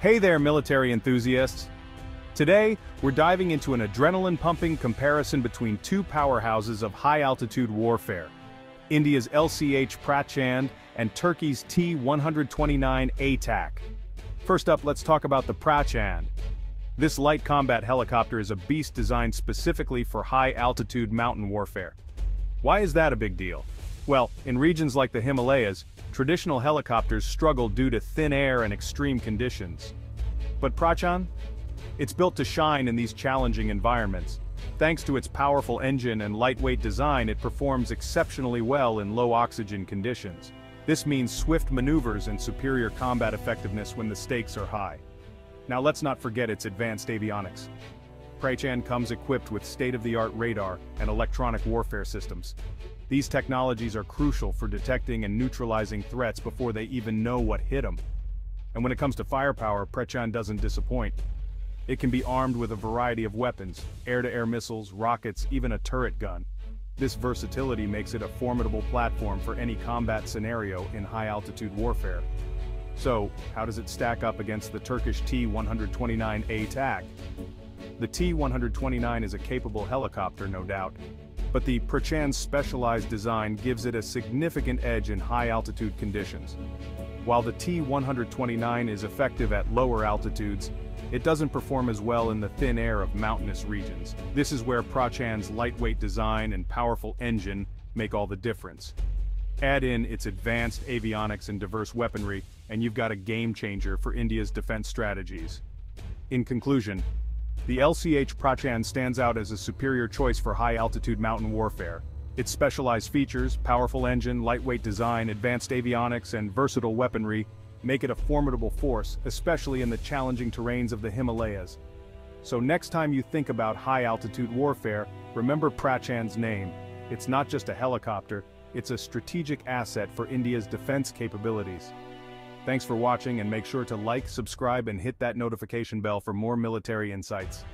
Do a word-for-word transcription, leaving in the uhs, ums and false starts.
Hey there, military enthusiasts! Today, we're diving into an adrenaline-pumping comparison between two powerhouses of high-altitude warfare, India's L C H Prachand and Turkey's T one twenty-nine ATAK. First up, let's talk about the Prachand. This light combat helicopter is a beast designed specifically for high-altitude mountain warfare. Why is that a big deal? Well, in regions like the Himalayas, traditional helicopters struggle due to thin air and extreme conditions. But Prachand? It's built to shine in these challenging environments. Thanks to its powerful engine and lightweight design, it performs exceptionally well in low oxygen conditions. This means swift maneuvers and superior combat effectiveness when the stakes are high. Now let's not forget its advanced avionics. Prachand comes equipped with state-of-the-art radar and electronic warfare systems. These technologies are crucial for detecting and neutralizing threats before they even know what hit them. And when it comes to firepower, Prachand doesn't disappoint. It can be armed with a variety of weapons, air-to-air missiles, rockets, even a turret gun. This versatility makes it a formidable platform for any combat scenario in high-altitude warfare. So, how does it stack up against the Turkish T one twenty-nine ATAK? The T one twenty-nine is a capable helicopter, no doubt, but the Prachand's specialized design gives it a significant edge in high-altitude conditions. While the T one twenty-nine is effective at lower altitudes, it doesn't perform as well in the thin air of mountainous regions. This is where Prachand's lightweight design and powerful engine make all the difference. Add in its advanced avionics and diverse weaponry, and you've got a game-changer for India's defense strategies. In conclusion, the L C H Prachand stands out as a superior choice for high-altitude mountain warfare. Its specialized features, powerful engine, lightweight design, advanced avionics, and versatile weaponry make it a formidable force, especially in the challenging terrains of the Himalayas. So next time you think about high-altitude warfare, remember Prachand's name. It's not just a helicopter, it's a strategic asset for India's defense capabilities. Thanks for watching, and make sure to like, subscribe, and hit that notification bell for more military insights.